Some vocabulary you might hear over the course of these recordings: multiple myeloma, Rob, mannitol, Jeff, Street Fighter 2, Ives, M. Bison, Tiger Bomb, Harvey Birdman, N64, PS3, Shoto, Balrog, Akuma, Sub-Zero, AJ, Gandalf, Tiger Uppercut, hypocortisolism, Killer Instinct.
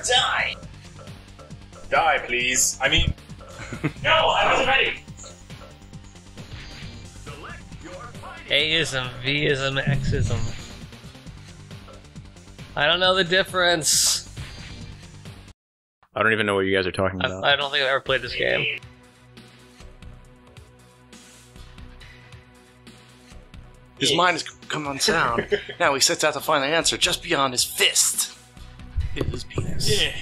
or die! Die, please. I mean... No, I wasn't ready! A-ism, V-ism, X-ism. I don't know the difference. I don't even know what you guys are talking about. I don't think I've ever played this game. His mind has come unsound. Now he sets out to find the answer just beyond his fist. His penis. Yeah.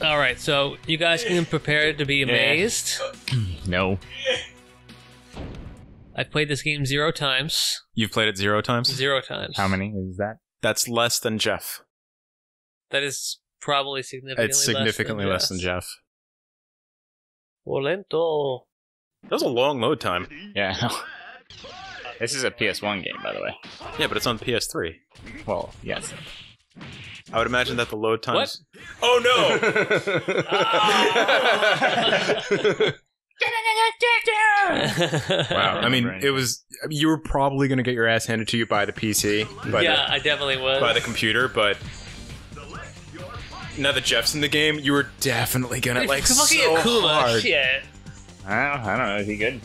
Alright, so you guys can prepare to be amazed. No. I played this game 0 times. You've played it 0 times? 0 times. How many is that? That's less than Jeff. That is probably significantly less than Jeff. It's significantly less than Jeff. Lento. That was a long load time. Yeah. This is a PS1 game, by the way. Yeah, but it's on PS3. Well, yes. I would imagine that the load times... What? Oh, no! Oh. Wow, I mean, it was... You were probably going to get your ass handed to you by the PC. I definitely was. By the computer, but... Now that Jeff's in the game, you were definitely going to, like, so hard. Shit. I don't know, is he good?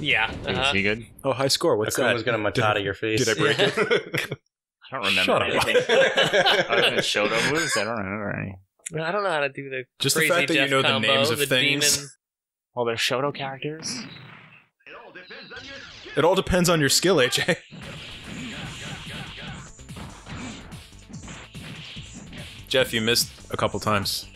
Yeah. Is he good? Oh, high score, what's that? Akuma's going to matata your face. Did I break it? I don't remember anything. Other than Shoto moves, I don't remember any. I don't know how to do the just crazy the fact that Jeff you know combo, the names of the things. Demon. Well, they're Shoto characters. It all depends on your skill, AJ. Jeff, you missed a couple times.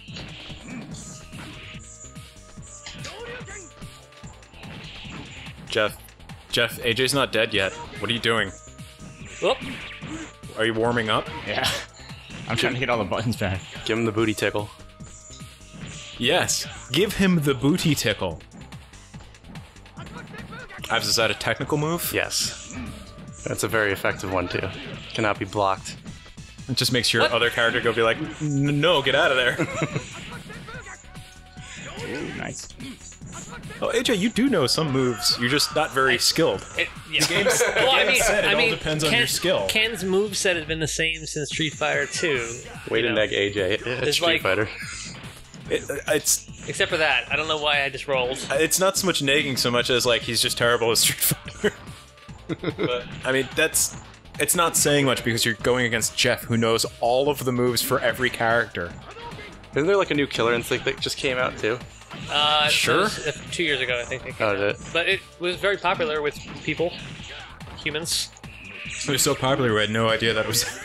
Jeff, AJ's not dead yet. What are you doing? Whoop. Are you warming up? Yeah. I'm trying to get all the buttons back. Give him the booty tickle. Yes. Give him the booty tickle. Ives, is that a technical move? Yes. That's a very effective one, too. Cannot be blocked. It just makes your other character go be like, no, get out of there. Ooh, nice. Oh, AJ, you do know some moves. You're just not very skilled. The game depends on your skill. Ken's moveset has been the same since Street Fighter 2. Way to neg AJ. It's Street Fighter. It's except for that. I don't know why I just rolled. It's not so much negging so much as, like, he's just terrible at Street Fighter. But, I mean, that's... It's not saying much because you're going against Jeff, who knows all of the moves for every character. Isn't there, like, a new Killer Instinct that just came out, too? Sure. It was, 2 years ago, I think. But it was very popular with people, humans. It was so popular, we had no idea that it was.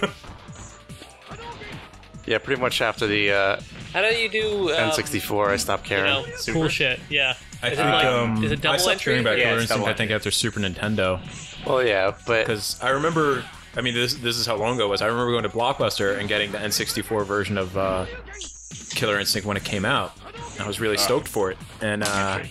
Yeah, pretty much after the. How do you do? N64. I stopped caring. You know, cool shit. Yeah. Is it double entry? I stopped hearing about Killer Instinct. I think after Super Nintendo. Well, yeah, but because I remember. I mean, this is how long ago it was. I remember going to Blockbuster and getting the N64 version of Killer Instinct when it came out. I was really stoked for it, and I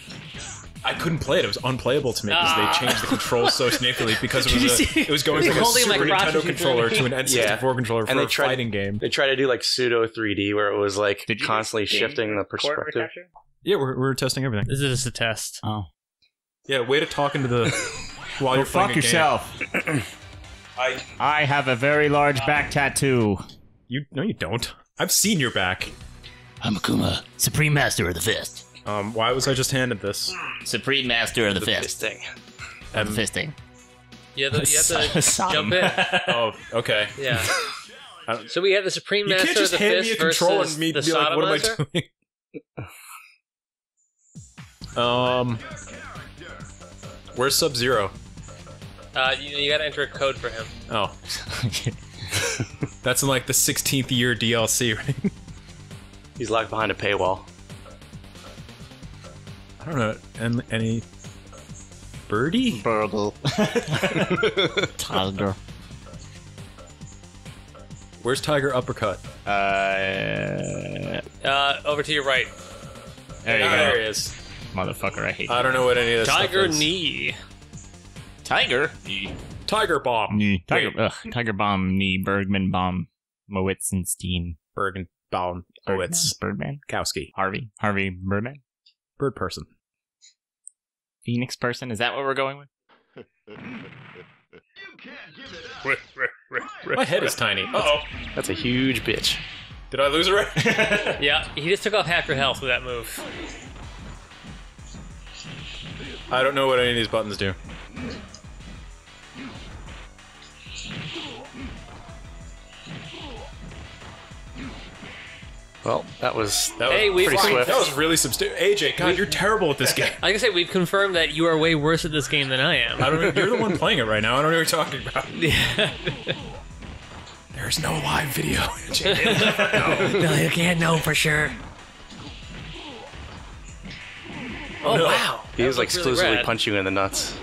couldn't play it. It was unplayable to me because they changed the controls so sneakily because it was going from a Super Nintendo controller to an N64 controller for a fighting game. They tried to do like pseudo 3D where it was like constantly shifting the perspective. Yeah, we're testing everything. This is just a test. Oh, yeah. Way to talk into the while you're playing. Fuck yourself. I have a very large back tattoo. No, you don't. I've seen your back. I'm Akuma, Supreme Master of the Fist. Why was I just handed this? Supreme Master of the Fist. Fisting. Yeah, you have to jump in. Oh, okay. Yeah. So we have the Supreme Master of the Fist versus the Sodomizer? What am I doing? Where's Sub-Zero? You gotta enter a code for him. Oh. That's in like the 16th year DLC, right? He's locked behind a paywall. I don't know. Any... Birdie? Burgle. Tiger. Where's Tiger Uppercut? Over to your right. There you go. There he is. Motherfucker, I hate you. I don't know what any of this Tiger stuff is. Knee. Tiger? Knee. Tiger Bomb. Knee. Tiger Bomb. Knee. Bergman Bomb. Mowitzenstein. Bergen. Down. Oh, it's Birdman. Kowski. Harvey Birdman. Bird person. Phoenix person. Is that what we're going with? My head is tiny. Uh oh. That's a huge bitch. Did I lose her? Yeah, he just took off half your health with that move. I don't know what any of these buttons do. Well, that was pretty swift. That was really substantial. AJ, God, you're terrible at this game. Like I say, we've confirmed that you are way worse at this game than I am. I don't, you're the one playing it right now. I don't know what you're talking about. Yeah. There's no live video. AJ, no, you can't know for sure. Oh, no. Wow. He was like exclusively really punching you in the nuts.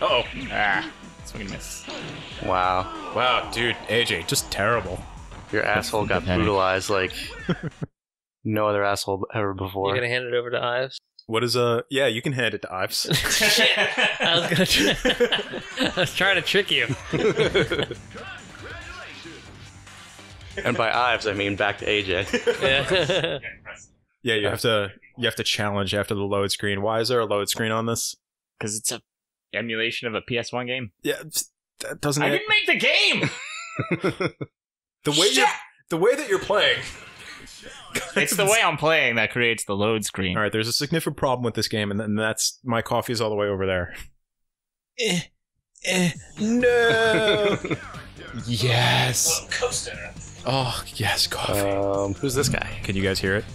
Uh-oh. Ah. Swing and miss. Wow. Wow, dude. AJ, just terrible. Your asshole got brutalized like no other asshole ever before. You gonna hand it over to Ives? What is yeah, you can hand it to Ives. Shit! I was trying to trick you. And by Ives, I mean back to AJ. Yeah. Yeah, you have to challenge after the load screen. Why is there a load screen on this? Because it's a emulation of a PS1 game. Yeah, that doesn't. I didn't make the game. the way that you're playing. It's the way I'm playing that creates the load screen. All right, there's a significant problem with this game, and that's my coffee is all the way over there. No. Yes. Oh yes, coffee. Who's this guy? Can you guys hear it?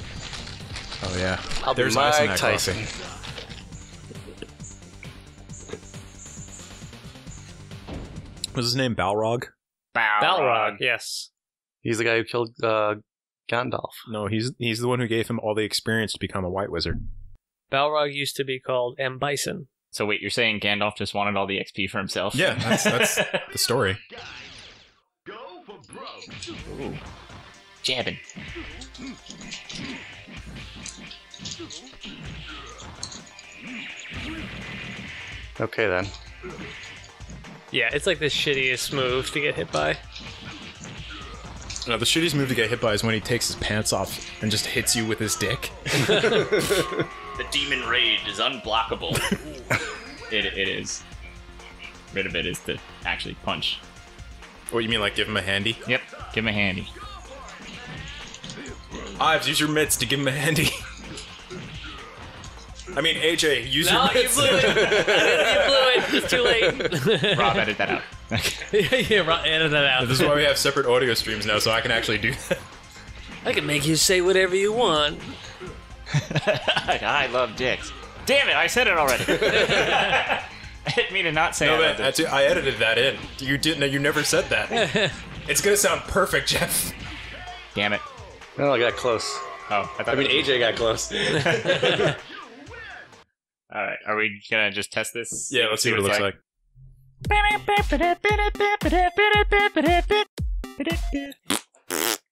Oh yeah. There's ice in that coffee. Was his name Balrog? Balrog, yes. He's the guy who killed Gandalf. No, he's the one who gave him all the experience to become a white wizard. Balrog used to be called M. Bison. So wait, you're saying Gandalf just wanted all the XP for himself? Yeah, that's the story. Guys, go for broke. Ooh. Jabbing. Okay then. Yeah, it's like the shittiest move to get hit by. No, the shittiest move to get hit by is when he takes his pants off and just hits you with his dick. The demon rage is unblockable. It is. Rid of it is to actually punch. What, you mean like give him a handy? Yep, give him a handy. Ives, use your mitts to give him a handy. I mean, AJ, use your mitts. No, you blew it. It's too late. Rob, edit that out. Yeah, Rob, edit that out. This is why we have separate audio streams now, so I can actually do that. I can make you say whatever you want. I love dicks. Damn it, I said it already. I didn't mean to not say it. No, I edited that in. You didn't. You never said that. It's going to sound perfect, Jeff. Damn it. Oh, I got close. Oh, I mean, AJ got close. All right, are we gonna just test this? Yeah, let's see what it looks like.